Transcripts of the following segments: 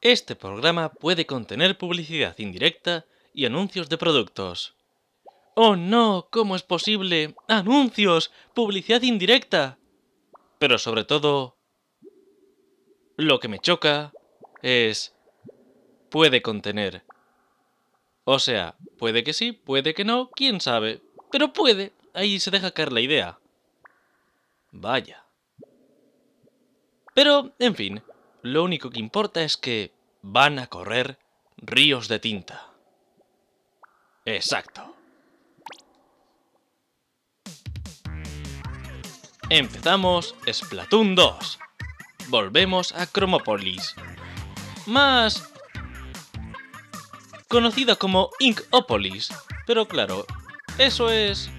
Este programa puede contener publicidad indirecta y anuncios de productos. ¡Oh no! ¿Cómo es posible? ¡Anuncios! ¡Publicidad indirecta! Pero sobre todo, lo que me choca es... puede contener. O sea, puede que sí, puede que no, quién sabe. Pero puede. Ahí se deja caer la idea. Vaya. Pero, en fin, lo único que importa es que van a correr ríos de tinta. Exacto. Empezamos Splatoon 2. Volvemos a Cromópolis. Más conocida como Inkopolis. Pero claro, eso es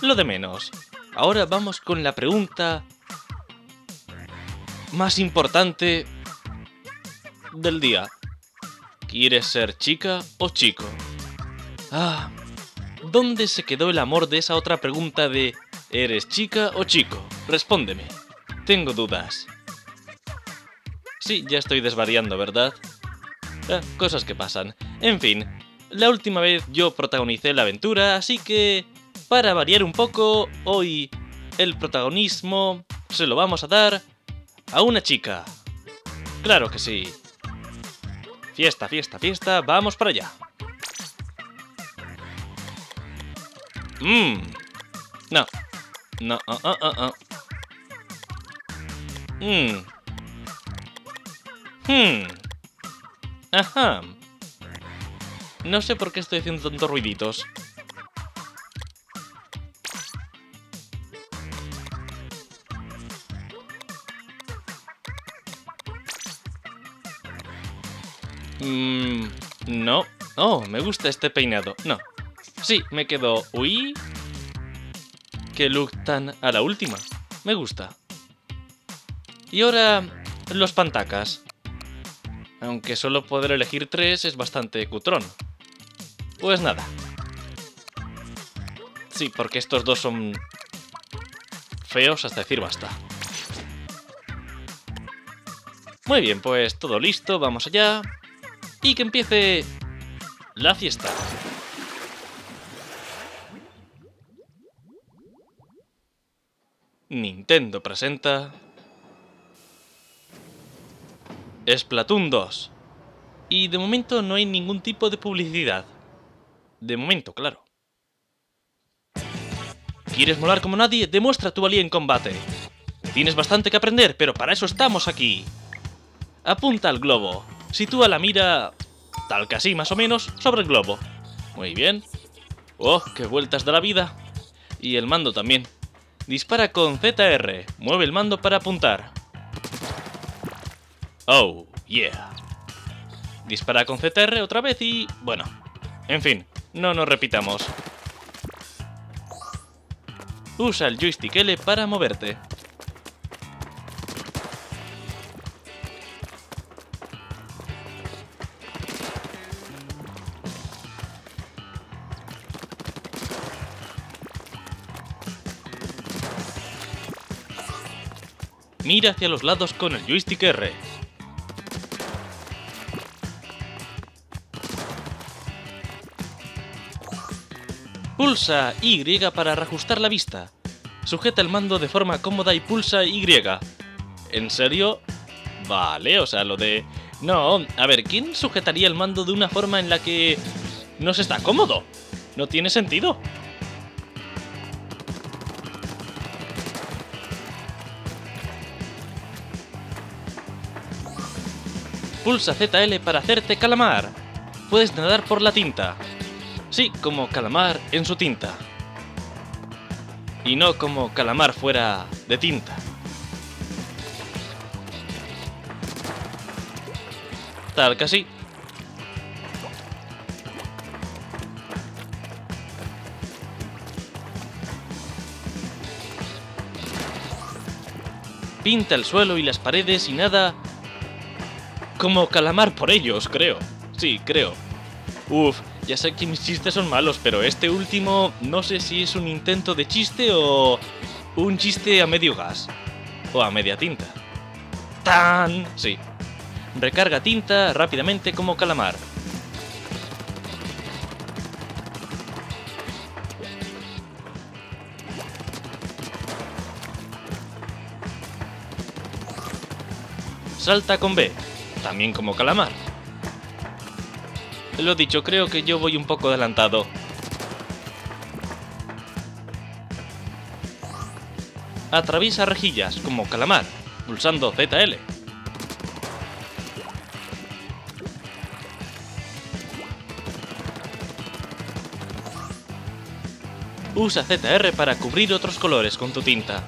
lo de menos. Ahora vamos con la pregunta más importante del día. ¿Quieres ser chica o chico? Ah, ¿dónde se quedó el amor de esa otra pregunta de ¿eres chica o chico? Respóndeme. Tengo dudas. Sí, ya estoy desvariando, ¿verdad? Cosas que pasan. En fin, la última vez yo protagonicé la aventura, así que para variar un poco, hoy el protagonismo se lo vamos a dar a una chica. Claro que sí. Fiesta, fiesta, fiesta. Vamos para allá. No. No. Ajá. No sé por qué estoy haciendo tantos ruiditos. No. Oh, me gusta este peinado. No. Sí, me quedo... Uy. Qué look tan a la última. Me gusta. Y ahora, los pantacas. Aunque solo poder elegir 3 es bastante cutrón. Pues nada. Sí, porque estos dos son feos hasta decir basta. Muy bien, pues todo listo, vamos allá. Y que empiece la fiesta. Nintendo presenta Splatoon 2. Y de momento no hay ningún tipo de publicidad. De momento, claro. ¿Quieres molar como nadie? Demuestra tu valía en combate. Tienes bastante que aprender, pero para eso estamos aquí. Apunta al globo. Sitúa la mira, tal que así más o menos, sobre el globo. Muy bien. ¡Oh, qué vueltas da la vida! Y el mando también. Dispara con ZR. Mueve el mando para apuntar. Oh, yeah. Dispara con ZR otra vez y... bueno, en fin, no nos repitamos. Usa el joystick L para moverte. Mira hacia los lados con el joystick R. Pulsa Y para reajustar la vista. Sujeta el mando de forma cómoda y pulsa Y. ¿En serio? Vale, o sea, lo de... no, a ver, ¿quién sujetaría el mando de una forma en la que no se está cómodo? No tiene sentido. Pulsa ZL para hacerte calamar. Puedes nadar por la tinta. Sí, como calamar en su tinta. Y no como calamar fuera de tinta. Tal que así. Pinta el suelo y las paredes y nada... como calamar por ellos, creo. Sí, creo. Uf, ya sé que mis chistes son malos, pero este último no sé si es un intento de chiste o un chiste a medio gas. O a media tinta. ¡Tan! Sí. Recarga tinta rápidamente como calamar. Salta con B, también como calamar. Lo dicho, creo que yo voy un poco adelantado. Atraviesa rejillas, como calamar, pulsando ZL. Usa ZR para cubrir otros colores con tu tinta.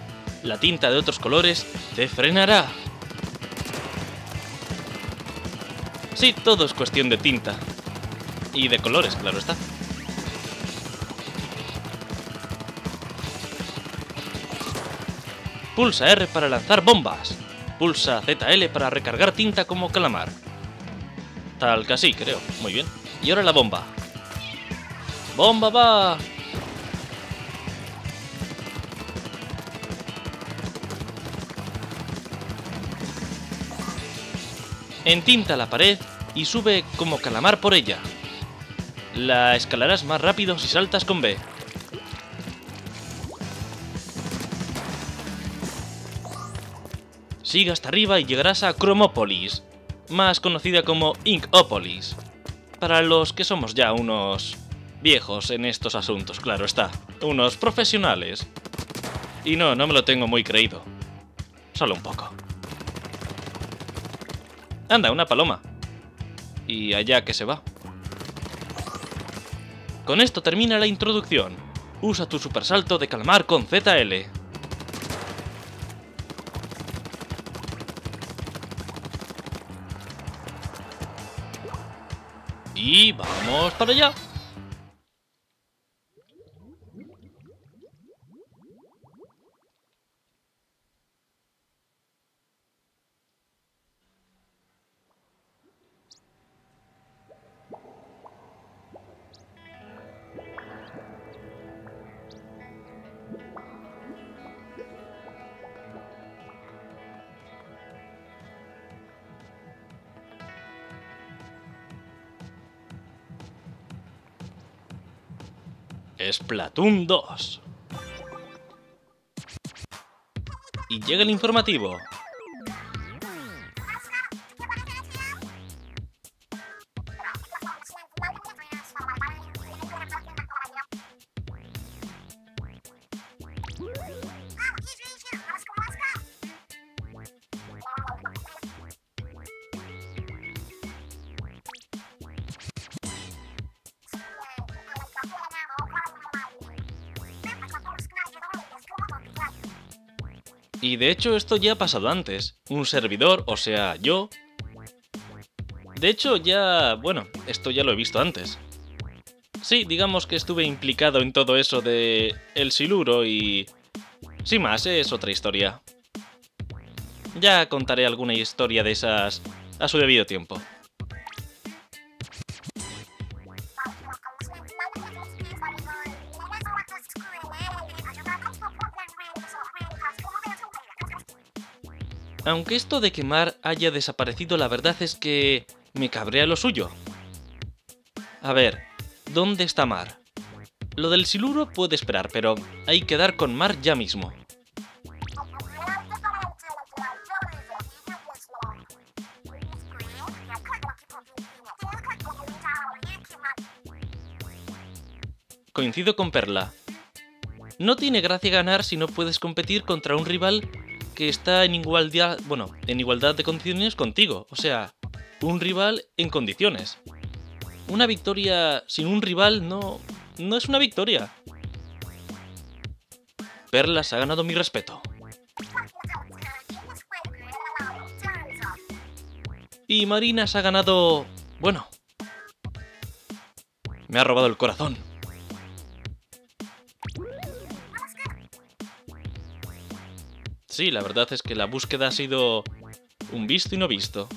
La tinta de otros colores te frenará. Sí, todo es cuestión de tinta. Y de colores, claro está. Pulsa R para lanzar bombas. Pulsa ZL para recargar tinta como calamar. Tal que así, creo. Muy bien. Y ahora la bomba. ¡Bomba va! Entinta la pared y sube como calamar por ella. La escalarás más rápido si saltas con B. Sigue hasta arriba y llegarás a Cromópolis, más conocida como Inkopolis, para los que somos ya unos viejos en estos asuntos, claro está, unos profesionales. Y no me lo tengo muy creído, solo un poco. Anda, una paloma. Y allá que se va. Con esto termina la introducción. Usa tu supersalto de calamar con ZL. Y vamos para allá. Splatoon 2. Y llega el informativo. Y de hecho esto ya ha pasado antes. Un servidor, o sea, yo... De hecho ya... bueno, esto ya lo he visto antes. Sí, digamos que estuve implicado en todo eso de... el siluro y... sin más, es otra historia. Ya contaré alguna historia de esas a su debido tiempo. Aunque esto de que Mar haya desaparecido, la verdad es que me cabrea lo suyo. A ver, ¿dónde está Mar? Lo del siluro puede esperar, pero hay que dar con Mar ya mismo. Coincido con Perla. No tiene gracia ganar si no puedes competir contra un rival que está en igualdad, bueno, en igualdad de condiciones contigo, o sea, un rival en condiciones. Una victoria sin un rival no es una victoria. Perla se ha ganado mi respeto. Y Marina se ha ganado... bueno, me ha robado el corazón. Sí, la verdad es que la búsqueda ha sido un visto y no visto.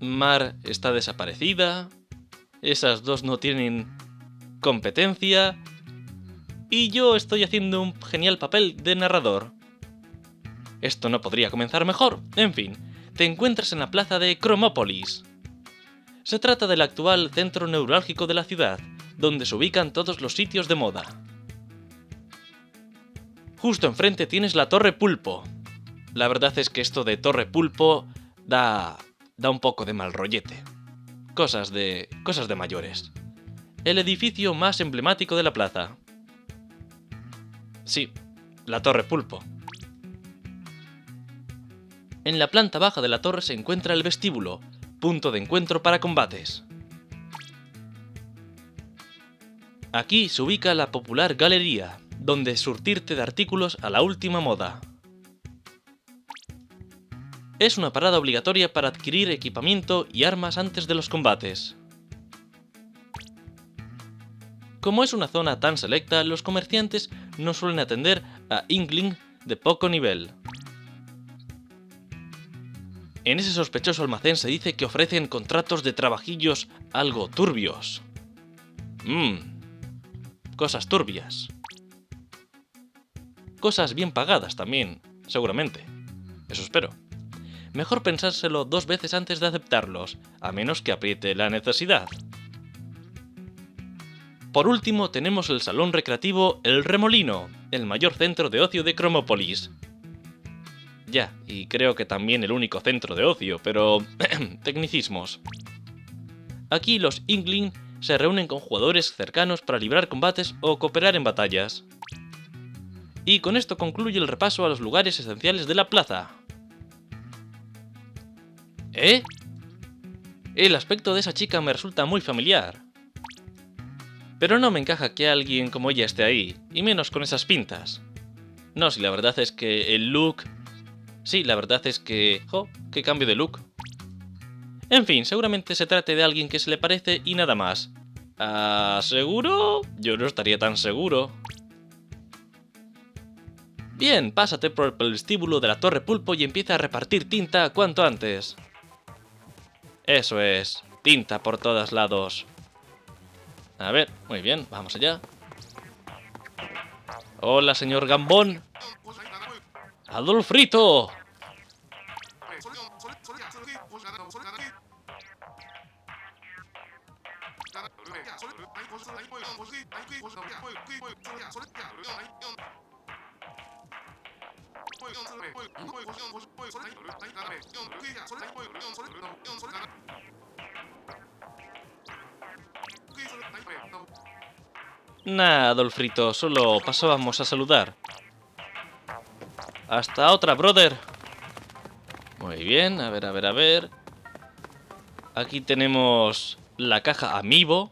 Mar está desaparecida. Esas dos no tienen competencia. Y yo estoy haciendo un genial papel de narrador. Esto no podría comenzar mejor. En fin, te encuentras en la plaza de Cromópolis. Se trata del actual centro neurálgico de la ciudad, donde se ubican todos los sitios de moda. Justo enfrente tienes la Torre Pulpo. La verdad es que esto de Torre Pulpo da un poco de mal rollete. Cosas de mayores. El edificio más emblemático de la plaza. Sí, la Torre Pulpo. En la planta baja de la torre se encuentra el vestíbulo, punto de encuentro para combates. Aquí se ubica la popular galería, donde surtirte de artículos a la última moda. Es una parada obligatoria para adquirir equipamiento y armas antes de los combates. Como es una zona tan selecta, los comerciantes no suelen atender a Inkling de poco nivel. En ese sospechoso almacén se dice que ofrecen contratos de trabajillos algo turbios. Cosas turbias. Cosas bien pagadas también, seguramente. Eso espero. Mejor pensárselo dos veces antes de aceptarlos, a menos que apriete la necesidad. Por último tenemos el salón recreativo El Remolino, el mayor centro de ocio de Cromópolis. Ya, y creo que también el único centro de ocio, pero... tecnicismos. Aquí los Inkling se reúnen con jugadores cercanos para librar combates o cooperar en batallas. Y con esto concluye el repaso a los lugares esenciales de la plaza. ¿Eh? El aspecto de esa chica me resulta muy familiar. Pero no me encaja que alguien como ella esté ahí, y menos con esas pintas. No, si la verdad es que el look... Sí, la verdad es que... ¡Jo! ¡Qué cambio de look! En fin, seguramente se trate de alguien que se le parece y nada más. ¿Ah, seguro? Yo no estaría tan seguro. Bien, pásate por el vestíbulo de la Torre Pulpo y empieza a repartir tinta cuanto antes. Eso es, tinta por todos lados. A ver, muy bien, vamos allá. Hola, señor Gambón. ¡Adolfrito! Nah, Adolfrito, solo pasábamos a saludar. Hasta otra, brother. Muy bien, a ver, a ver, a ver. Aquí tenemos la caja Amiibo.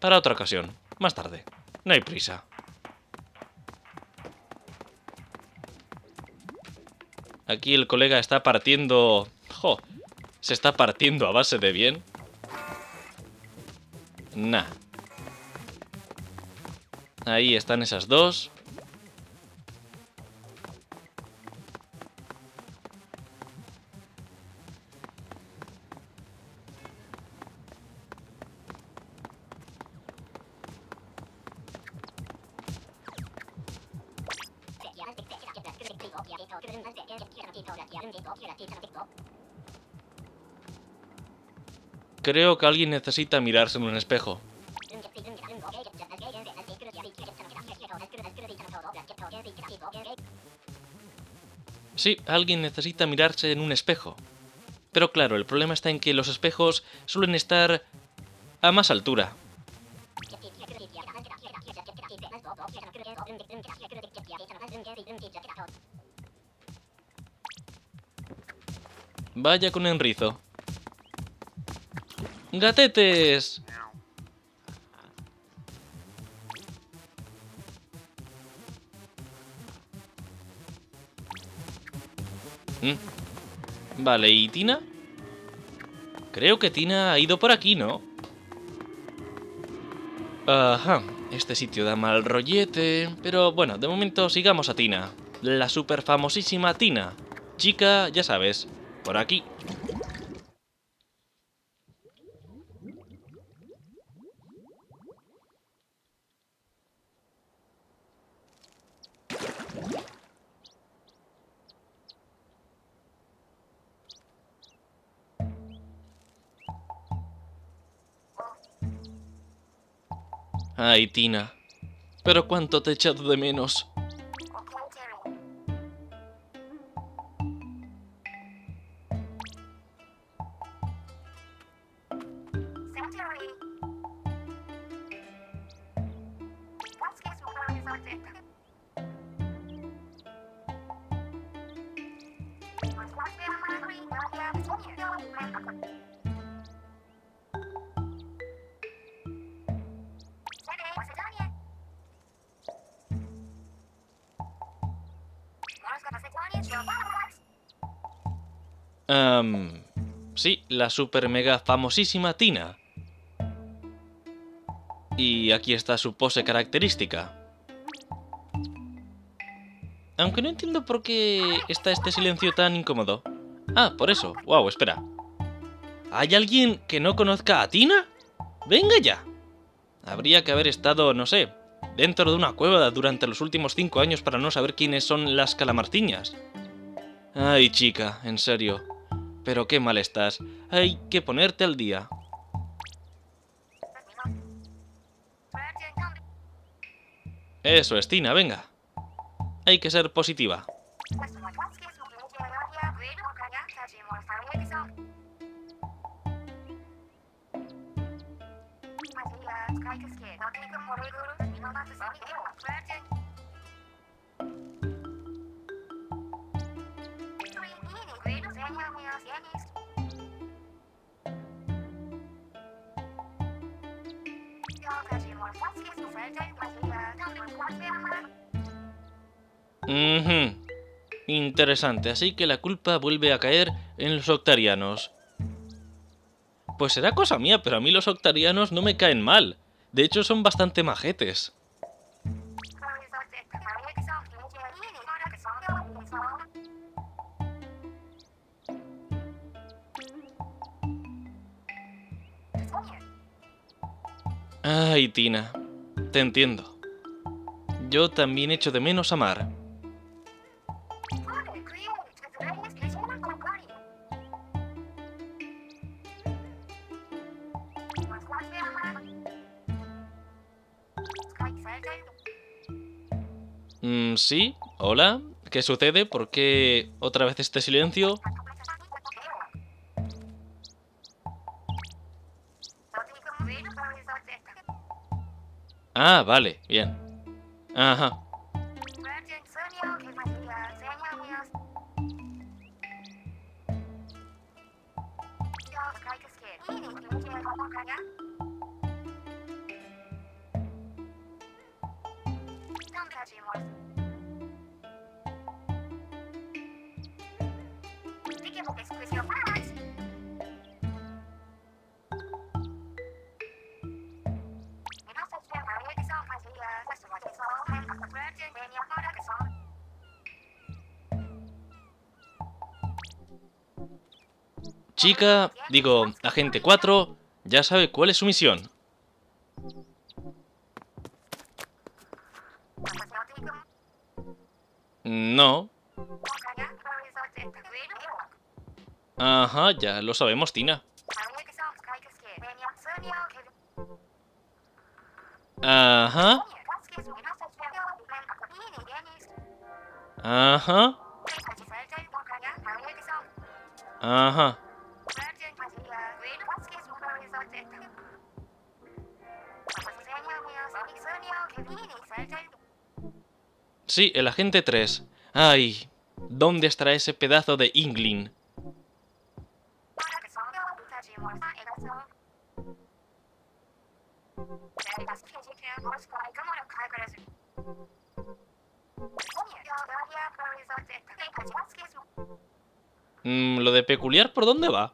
Para otra ocasión, más tarde. No hay prisa. Aquí el colega está partiendo... ¡Jo! Se está partiendo a base de bien. Nah. Ahí están esas dos. Creo que alguien necesita mirarse en un espejo. Sí, alguien necesita mirarse en un espejo. Pero claro, el problema está en que los espejos suelen estar a más altura. Vaya con enrizo. ¡Gatetes! Vale, ¿y Tina? Creo que Tina ha ido por aquí, ¿no? Ajá, este sitio da mal rollete. Pero bueno, de momento sigamos a Tina. La super famosísima Tina. Chica, ya sabes, por aquí. Ay, Tina. Pero cuánto te he echado de menos. Sí, la super mega famosísima Tina. Y aquí está su pose característica. Aunque no entiendo por qué está este silencio tan incómodo. Ah, por eso. Wow, espera. ¿Hay alguien que no conozca a Tina? ¡Venga ya! Habría que haber estado, no sé, dentro de una cueva durante los últimos 5 años para no saber quiénes son las Calamarciñas. Ay, chica, en serio. Pero qué mal estás. Hay que ponerte al día. Eso es, Tina, venga. Hay que ser positiva. Interesante, así que la culpa vuelve a caer en los octarianos. Pues será cosa mía, pero a mí los octarianos no me caen mal. De hecho, son bastante majetes. Ay, Tina, te entiendo. Yo también echo de menos a Mar. Sí, hola, ¿qué sucede? ¿Por qué otra vez este silencio? Ah, vale, bien. Ajá. Chica, digo, Agente 4, ya sabe cuál es su misión. No. Ajá, ya lo sabemos, Tina. Ajá. Ajá. Ajá. Sí, el agente 3. Ay, ¿dónde estará ese pedazo de Inglin? Lo de peculiar, ¿por dónde va?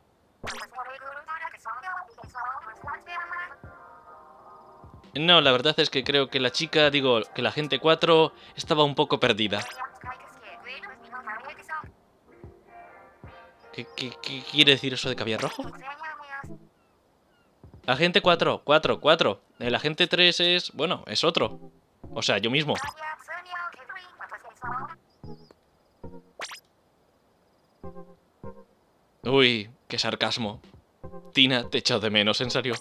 No, la verdad es que creo que la chica, digo, que la Agente 4 estaba un poco perdida. ¿Qué quiere decir eso de caviar rojo? Agente 4, 4, 4. El Agente 3 es, bueno, es otro. O sea, yo mismo. Uy, qué sarcasmo. Tina, te echo de menos, en serio.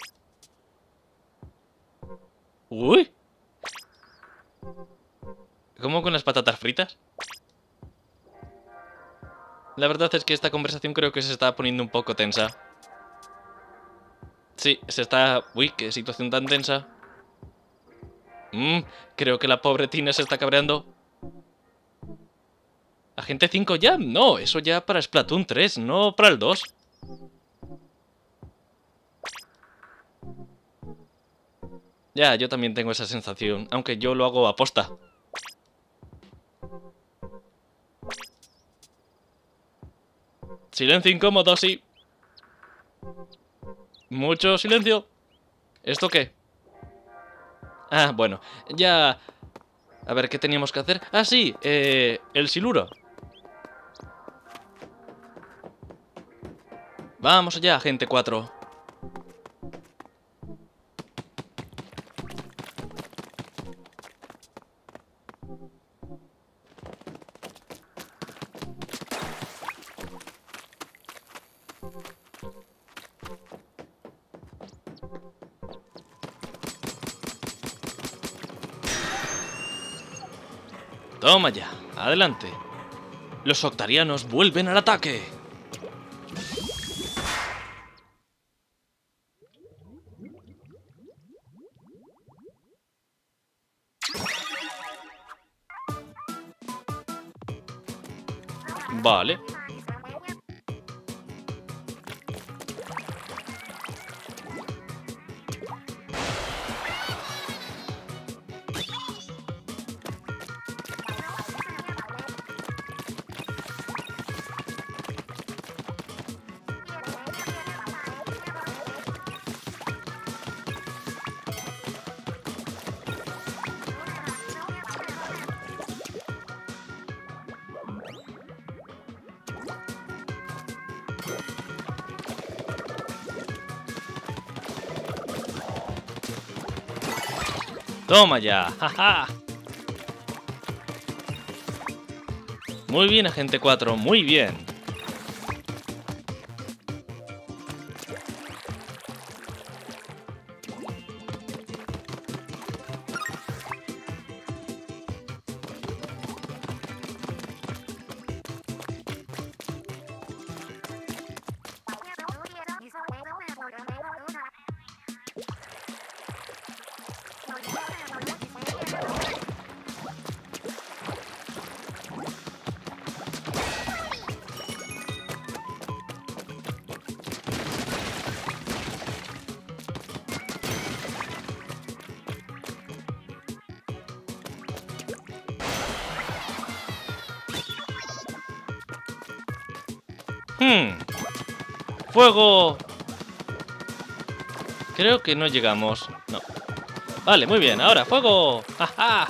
¡Uy! ¿Cómo con las patatas fritas? La verdad es que esta conversación creo que se está poniendo un poco tensa. Sí, se está... Uy, qué situación tan tensa. Creo que la pobre Tina se está cabreando. ¿Agente 5 ya? No, eso ya para Splatoon 3, no para el 2. Ya, yo también tengo esa sensación, aunque yo lo hago aposta. Silencio incómodo, sí. Mucho silencio. ¿Esto qué? Ah, bueno, ya... A ver, ¿qué teníamos que hacer? Ah, sí, el siluro. Vamos allá, Agente 4. Toma ya, adelante. Los octarianos vuelven al ataque. Vale. ¡Toma ya! ¡Ja, ja! Muy bien, Agente 4, muy bien. ¡Fuego! Creo que no llegamos. No. Vale, muy bien. Ahora, ¡fuego! ¡Ja, ja!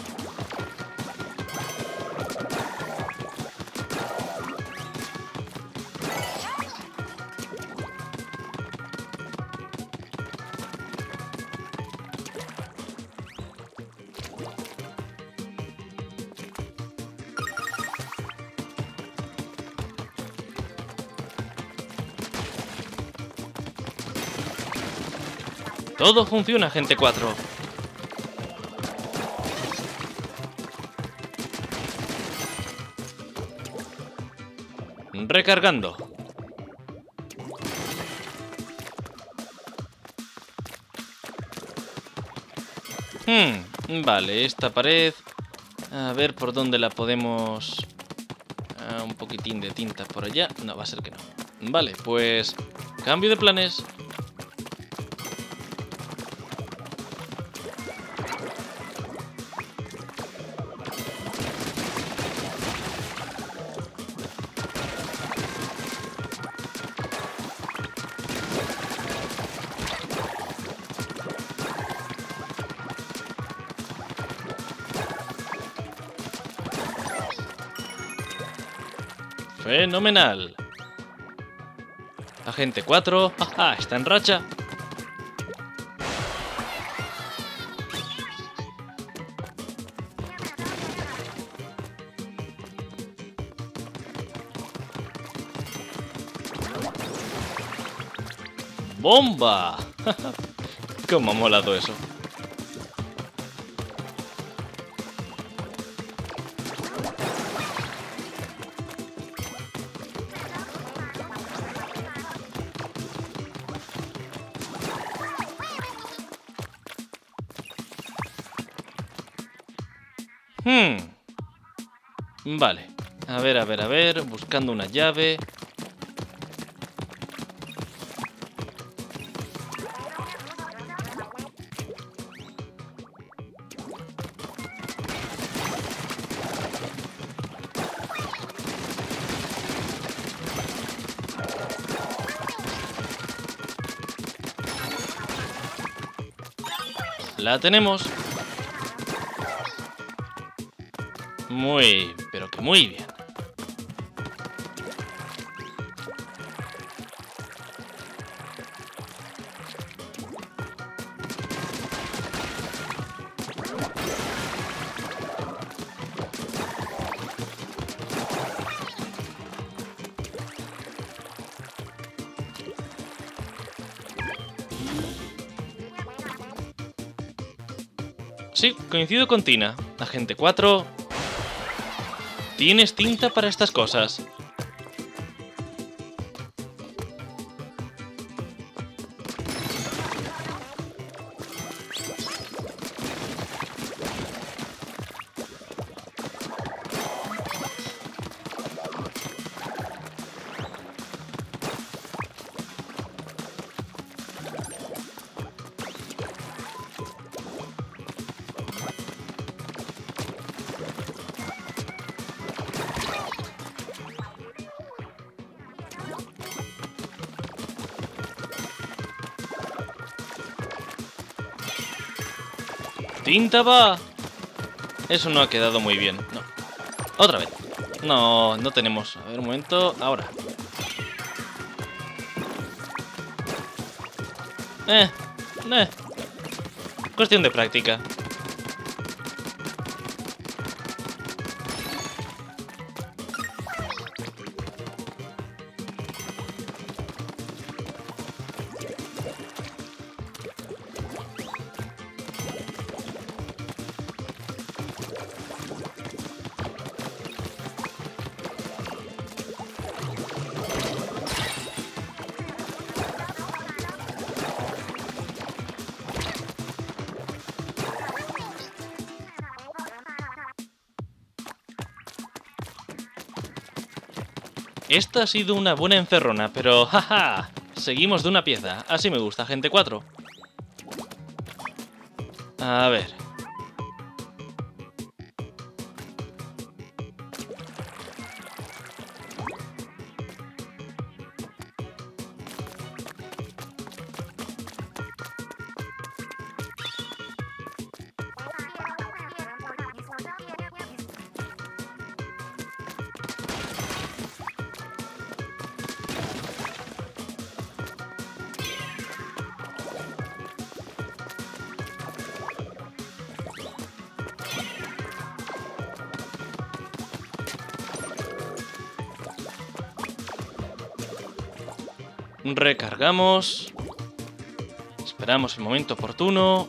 Todo funciona, Agente 4. Recargando. Vale, esta pared... A ver por dónde la podemos... un poquitín de tinta por allá. No, va a ser que no. Vale, pues... Cambio de planes... ¡Fenomenal! Agente 4, ¡ajá! Está en racha. ¡Bomba! ¡Cómo ha molado eso! Vale. A ver. Buscando una llave. La tenemos. Muy, pero que muy bien. Sí, coincido con Tina. Agente 4... Tienes tinta para estas cosas. ¡Tinta va! Eso no ha quedado muy bien. No. Otra vez. No, no tenemos. A ver, un momento. Ahora. Cuestión de práctica. Esta ha sido una buena encerrona, pero ¡jaja! Seguimos de una pieza. Así me gusta, Agente 4. A ver. Recargamos. Esperamos el momento oportuno.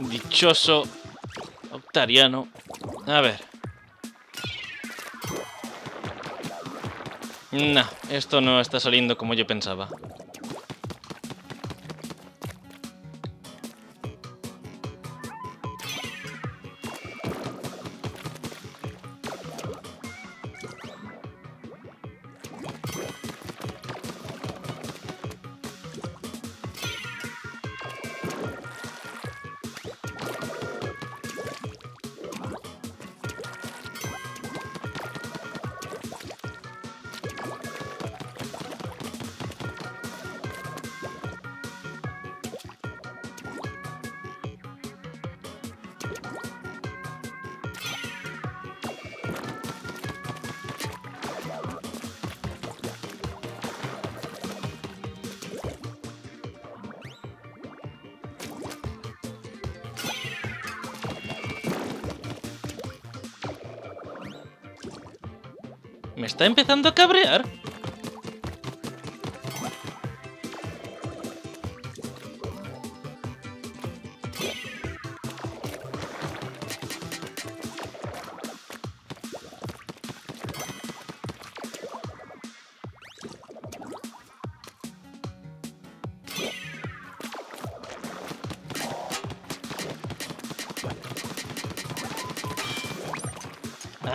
Dichoso Octariano. A ver. No, esto no está saliendo como yo pensaba. Me está empezando a cabrear.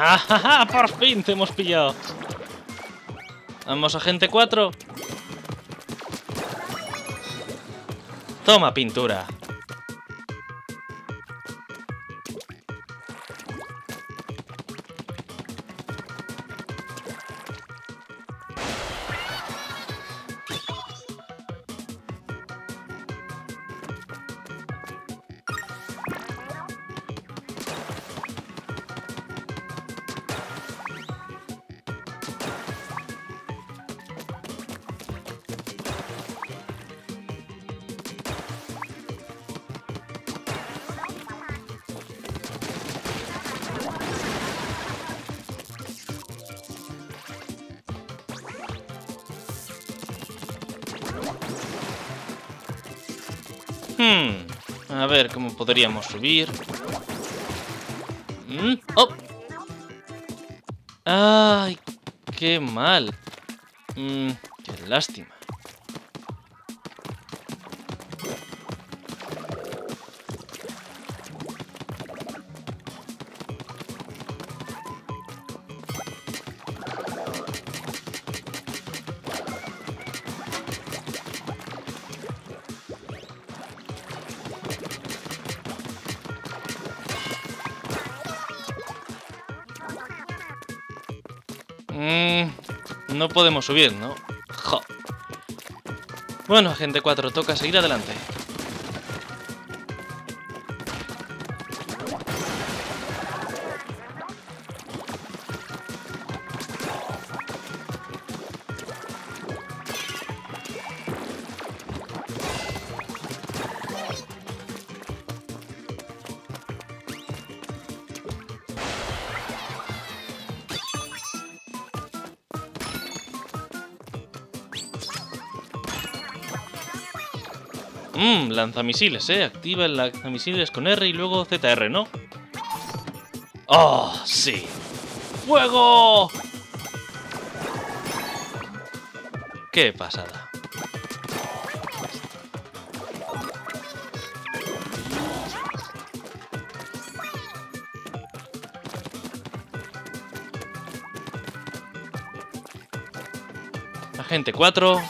¡Ah, por fin te hemos pillado! Vamos, agente 4. Toma pintura. A ver cómo podríamos subir. ¡Oh! ¡Ay! ¡Qué mal! ¡Qué lástima! No podemos subir, ¿no? ¡Jo! Bueno, agente 4, toca seguir adelante. Lanzamisiles, activa el lanzamisiles con R y luego ZR, ¿no? ¡Oh, sí! ¡Fuego! ¡Qué pasada! Agente 4...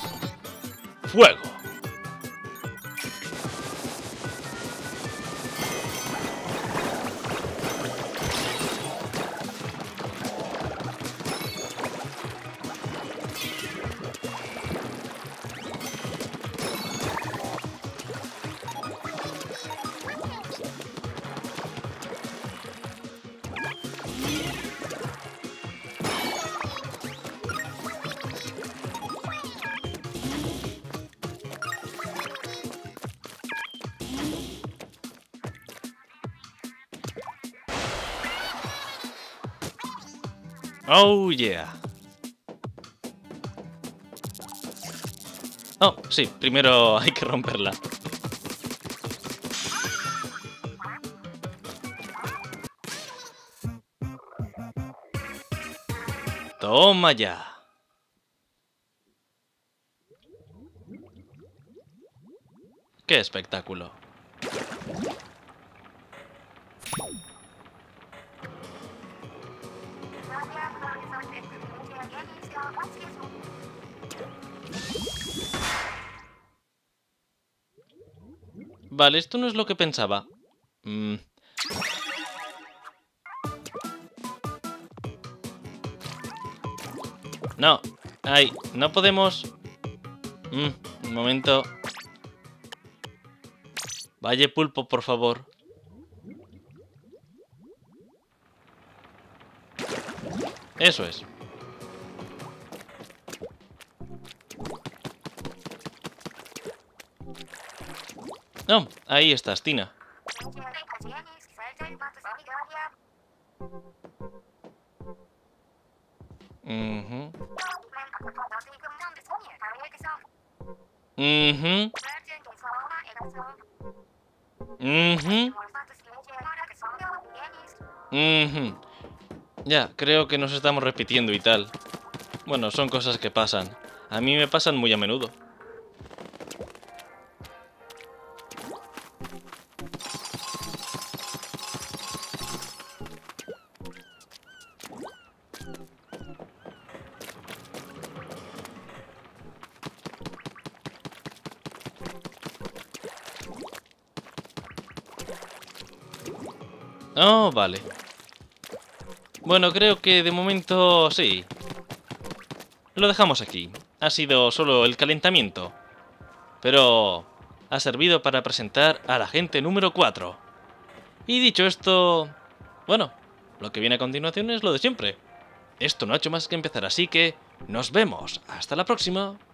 ¡Fuego! Oh, yeah. Oh, sí, primero hay que romperla. Toma ya. Qué espectáculo. Vale, esto no es lo que pensaba. No, ay, no podemos. Un momento. Vaya pulpo, por favor. Eso es. No, ahí estás, Tina. Ya, creo que nos estamos repitiendo y tal. Bueno, son cosas que pasan. A mí me pasan muy a menudo. Oh, vale. Bueno, creo que de momento sí. Lo dejamos aquí. Ha sido solo el calentamiento, pero ha servido para presentar al agente número 4. Y dicho esto, bueno, lo que viene a continuación es lo de siempre. Esto no ha hecho más que empezar, así que nos vemos. Hasta la próxima.